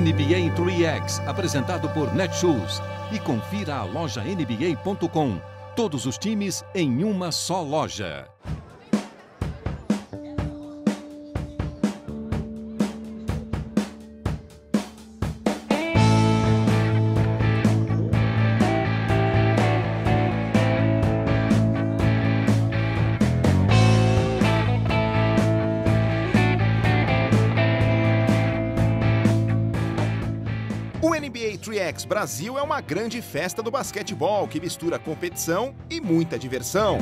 NBA em 3x, apresentado por Netshoes. E confira a loja NBA.com. Todos os times em uma só loja. NBA 3x Brasil é uma grande festa do basquetebol que mistura competição e muita diversão.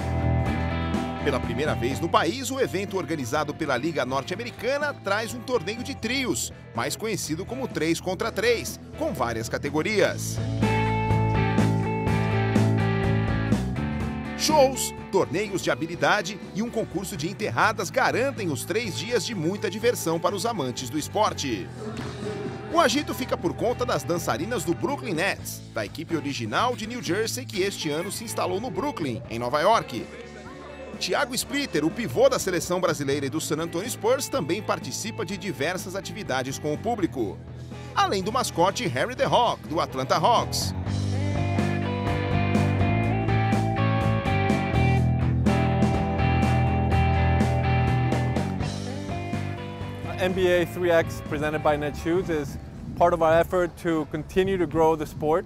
Pela primeira vez no país, o evento organizado pela Liga Norte-Americana traz um torneio de trios, mais conhecido como 3 contra 3, com várias categorias. Shows, torneios de habilidade e um concurso de enterradas garantem os 3 dias de muita diversão para os amantes do esporte. O agito fica por conta das dançarinas do Brooklyn Nets, da equipe original de New Jersey que este ano se instalou no Brooklyn, em Nova York. Thiago Splitter, o pivô da seleção brasileira e do San Antonio Spurs, também participa de diversas atividades com o público. Além do mascote Harry the Hawk, do Atlanta Hawks. NBA 3x presented by Netshoes is part of our effort to continue to grow the sport,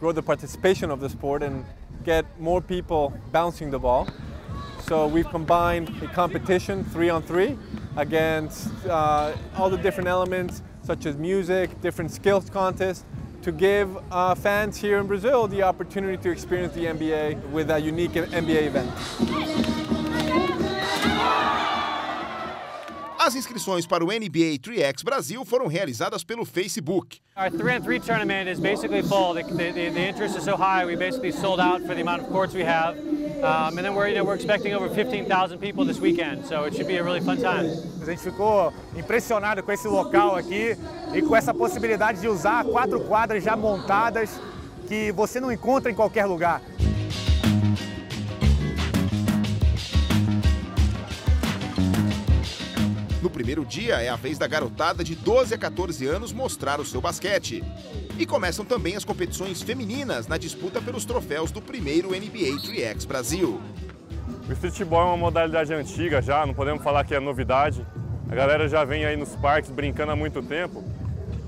grow the participation of the sport, and get more people bouncing the ball. So we've combined a competition 3-on-3 against all the different elements such as music, different skills contests, to give fans here in Brazil the opportunity to experience the NBA with a unique NBA event. As inscrições para o NBA 3x Brasil foram realizadas pelo Facebook. Our 3x3 tournament is basically full. The interest is so high, we basically sold out for the amount of courts we have. And then we're expecting over 15,000 people this weekend, so it should be a really fun time. A gente ficou impressionado com esse local aqui e com essa possibilidade de usar 4 quadras já montadas que você não encontra em qualquer lugar. No primeiro dia, é a vez da garotada de 12 a 14 anos mostrar o seu basquete. E começam também as competições femininas na disputa pelos troféus do primeiro NBA 3x Brasil. O streetball é uma modalidade antiga já, não podemos falar que é novidade. A galera já vem aí nos parques brincando há muito tempo.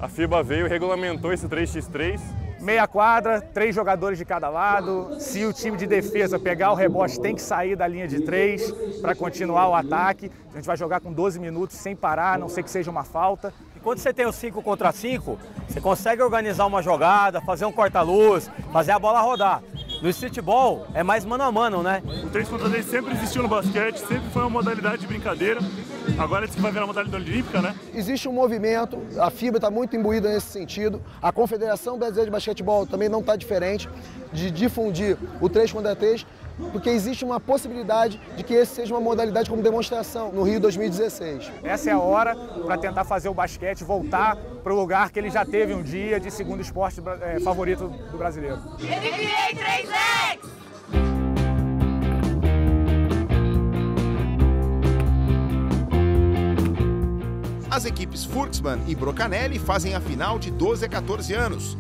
A FIBA veio e regulamentou esse 3x3. Meia quadra, 3 jogadores de cada lado. Se o time de defesa pegar o rebote, tem que sair da linha de 3 para continuar o ataque. A gente vai jogar com 12 minutos sem parar, a não ser que seja uma falta. E quando você tem o 5 contra 5, você consegue organizar uma jogada, fazer um corta-luz, fazer a bola rodar. No streetball é mais mano a mano, né? O 3 contra 3 sempre existiu no basquete, sempre foi uma modalidade de brincadeira. Agora isso vai virar uma modalidade olímpica, né? Existe um movimento, a FIBA está muito imbuída nesse sentido, a Confederação Brasileira de Basquetebol também não está diferente de difundir o 3 contra 3, porque existe uma possibilidade de que esse seja uma modalidade como demonstração no Rio 2016. Essa é a hora para tentar fazer o basquete voltar para o lugar que ele já teve um dia de segundo esporte favorito do brasileiro. NBA 3x! As equipes Furksman e Brocanelli fazem a final de 12 a 14 anos.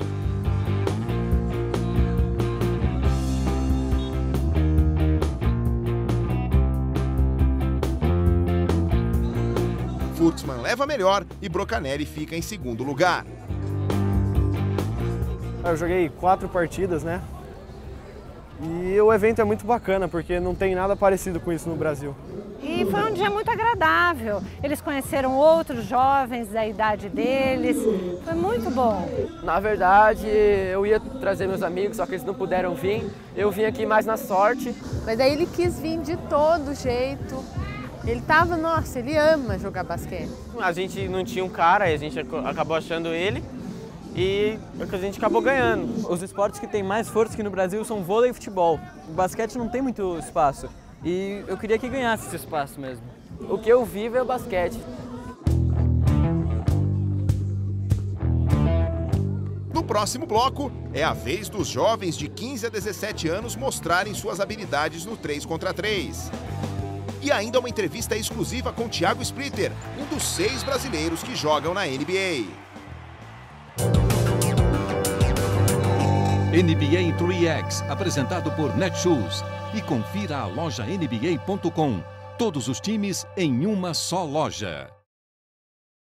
Furksman leva melhor e Brocanelli fica em segundo lugar. Eu joguei 4 partidas, né? E o evento é muito bacana, porque não tem nada parecido com isso no Brasil. E foi um dia muito agradável. Eles conheceram outros jovens da idade deles. Foi muito bom. Na verdade, eu ia trazer meus amigos, só que eles não puderam vir. Eu vim aqui mais na sorte. Mas aí ele quis vir de todo jeito. Ele tava, nossa, ele ama jogar basquete. A gente não tinha um cara, a gente acabou achando ele. E a gente acabou ganhando. Os esportes que têm mais força aqui no Brasil são vôlei e futebol. O basquete não tem muito espaço. E eu queria que ganhasse esse espaço mesmo. O que eu vivo é o basquete. No próximo bloco, é a vez dos jovens de 15 a 17 anos mostrarem suas habilidades no 3 contra 3. E ainda uma entrevista exclusiva com Thiago Splitter, um dos 6 brasileiros que jogam na NBA. NBA em 3x, apresentado por Netshoes. E confira a loja NBA.com. Todos os times em uma só loja.